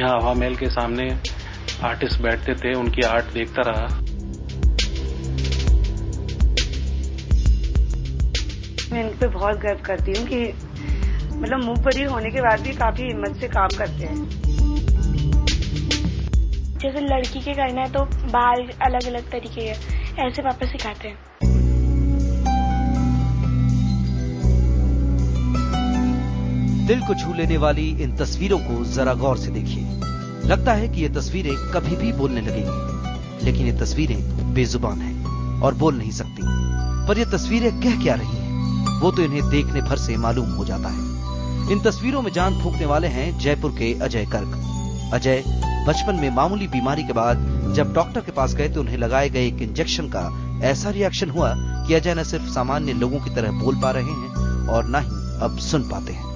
यहाँ हवा महल के सामने आर्टिस्ट बैठते थे, उनकी आर्ट देखता रहा। मैं इन पे बहुत गर्व करती हूँ कि मतलब मुंह पर ही होने के बाद भी काफी हिम्मत से काम करते हैं। जैसे लड़की के करना है तो बाल अलग अलग तरीके है, ऐसे पापा सिखाते हैं। दिल को छू लेने वाली इन तस्वीरों को जरा गौर से देखिए। लगता है कि ये तस्वीरें कभी भी बोलने लगेंगी, लेकिन ये तस्वीरें बेजुबान हैं और बोल नहीं सकती। पर ये तस्वीरें कह क्या रही हैं, वो तो इन्हें देखने भर से मालूम हो जाता है। इन तस्वीरों में जान फूंकने वाले हैं जयपुर के अजय गर्ग। अजय बचपन में मामूली बीमारी के बाद जब डॉक्टर के पास गए तो उन्हें लगाए गए एक इंजेक्शन का ऐसा रिएक्शन हुआ कि अजय न सिर्फ सामान्य लोगों की तरह बोल पा रहे हैं और न ही अब सुन पाते हैं।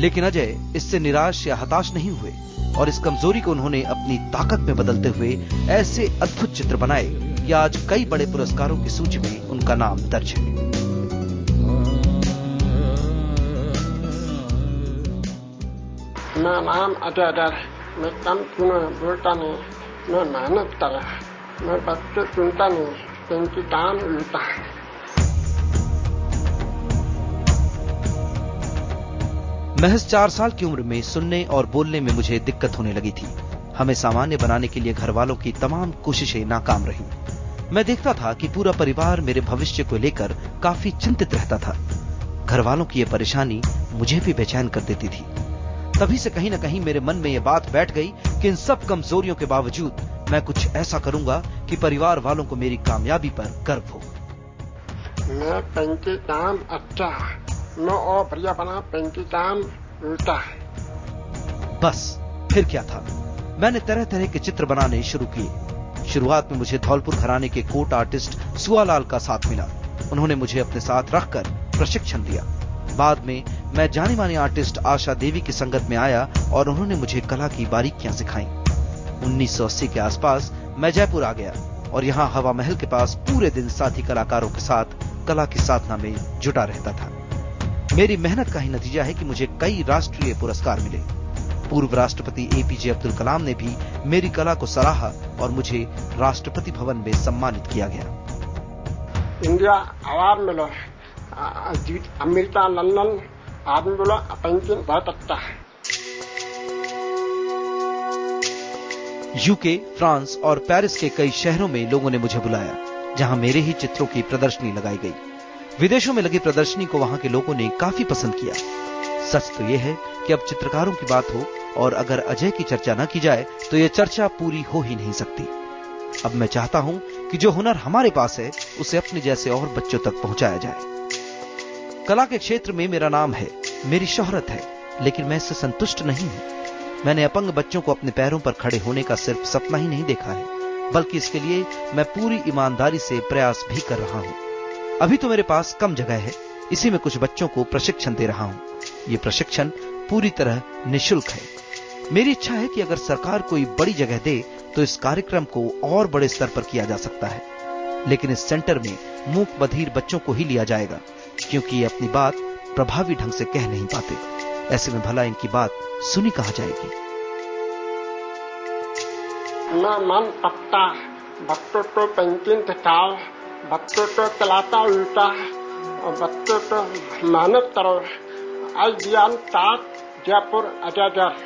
लेकिन अजय इससे निराश या हताश नहीं हुए और इस कमजोरी को उन्होंने अपनी ताकत में बदलते हुए ऐसे अद्भुत चित्र बनाए कि आज कई बड़े पुरस्कारों की सूची में उनका नाम दर्ज है। मेरा नाम अजय गर्ग, मैं कम सुना बोलता नहीं, मैं मेहनत करा, मैं बच्चे सुनता नहीं, उनकी काम लेता। महज 4 साल की उम्र में सुनने और बोलने में मुझे दिक्कत होने लगी थी। हमें सामान्य बनाने के लिए घर वालों की तमाम कोशिशें नाकाम रही। मैं देखता था कि पूरा परिवार मेरे भविष्य को लेकर काफी चिंतित रहता था। घर वालों की ये परेशानी मुझे भी बेचैन कर देती थी। तभी से कहीं न कहीं मेरे मन में ये बात बैठ गई कि इन सब कमजोरियों के बावजूद मैं कुछ ऐसा करूंगा कि परिवार वालों को मेरी कामयाबी पर गर्व हो। बस फिर क्या था, मैंने तरह तरह के चित्र बनाने शुरू किए। शुरुआत में मुझे धौलपुर घराने के कोट आर्टिस्ट सुआलाल का साथ मिला। उन्होंने मुझे अपने साथ रखकर प्रशिक्षण दिया। बाद में मैं जानी मानी आर्टिस्ट आशा देवी की संगत में आया और उन्होंने मुझे कला की बारीकियां सिखाई। 1980 के आसपास मैं जयपुर आ गया और यहाँ हवा महल के पास पूरे दिन साथी कलाकारों के साथ कला की साधना में जुटा रहता था। मेरी मेहनत का ही नतीजा है कि मुझे कई राष्ट्रीय पुरस्कार मिले। पूर्व राष्ट्रपति APJ अब्दुल कलाम ने भी मेरी कला को सराहा और मुझे राष्ट्रपति भवन में सम्मानित किया गया। इंडिया अवार्ड मिला, अमेरिका लंदन आदमी बोला पेंटिंग बहुत अच्छा है। यूके, फ्रांस और पेरिस के कई शहरों में लोगों ने मुझे बुलाया, जहाँ मेरे ही चित्रों की प्रदर्शनी लगाई गई। विदेशों में लगी प्रदर्शनी को वहां के लोगों ने काफी पसंद किया। सच तो ये है कि अब चित्रकारों की बात हो और अगर अजय की चर्चा न की जाए तो ये चर्चा पूरी हो ही नहीं सकती। अब मैं चाहता हूं कि जो हुनर हमारे पास है उसे अपने जैसे और बच्चों तक पहुंचाया जाए। कला के क्षेत्र में मेरा नाम है, मेरी शोहरत है, लेकिन मैं इससे संतुष्ट नहीं हूं। मैंने अपंग बच्चों को अपने पैरों पर खड़े होने का सिर्फ सपना ही नहीं देखा है, बल्कि इसके लिए मैं पूरी ईमानदारी से प्रयास भी कर रहा हूँ। अभी तो मेरे पास कम जगह है, इसी में कुछ बच्चों को प्रशिक्षण दे रहा हूँ। ये प्रशिक्षण पूरी तरह निशुल्क है। मेरी इच्छा है कि अगर सरकार कोई बड़ी जगह दे तो इस कार्यक्रम को और बड़े स्तर पर किया जा सकता है, लेकिन इस सेंटर में मूक बधिर बच्चों को ही लिया जाएगा, क्योंकि ये अपनी बात प्रभावी ढंग से कह नहीं पाते। ऐसे में भला इनकी बात सुनी कहा जाएगी। ना मन पक्का, बच्चों को पेंटिंग सिखाओ, बच्चों को चलाता उल्टा और बच्चों को मेहनत करो। आज ज्ञान साथ जयपुर अजय गर्ग।